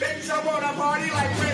Bitch, I want a party like